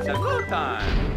It's a go time!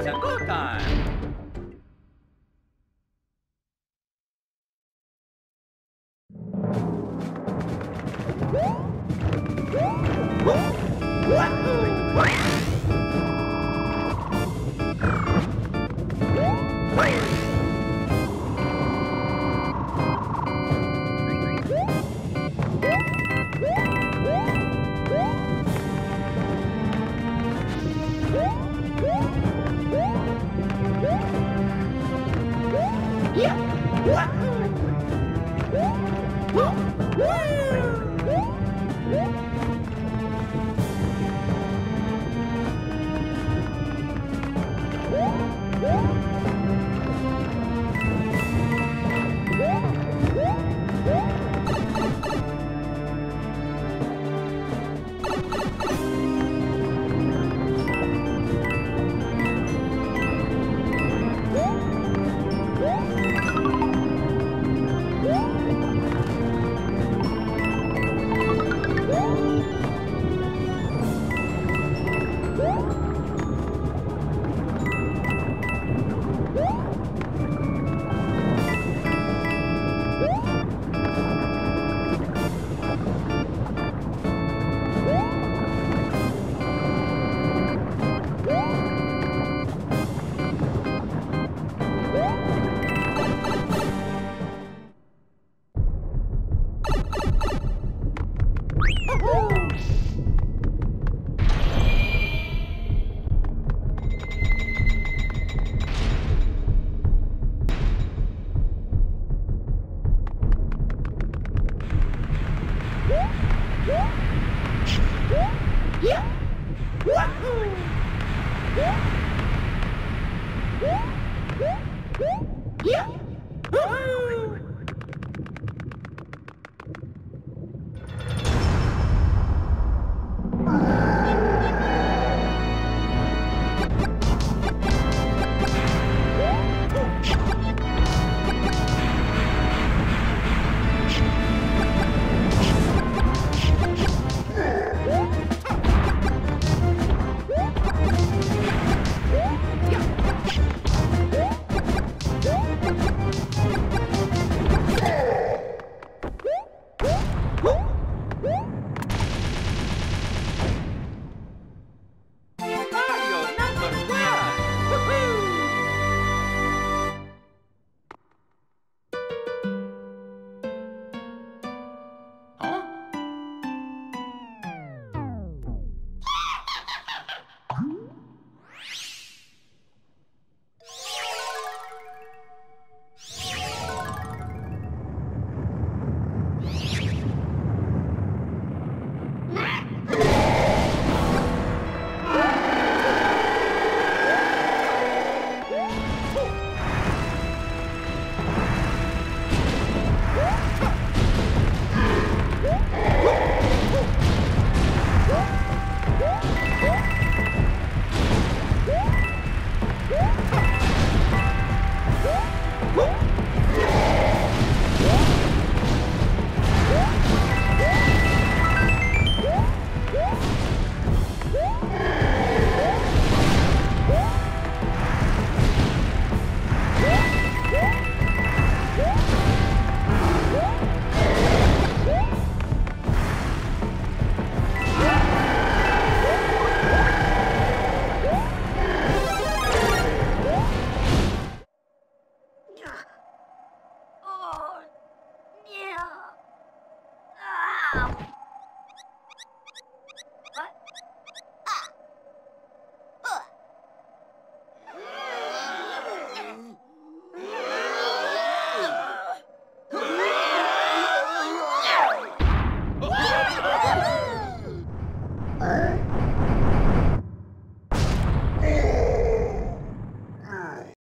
It's a good time.